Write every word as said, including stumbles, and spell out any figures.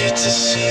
To see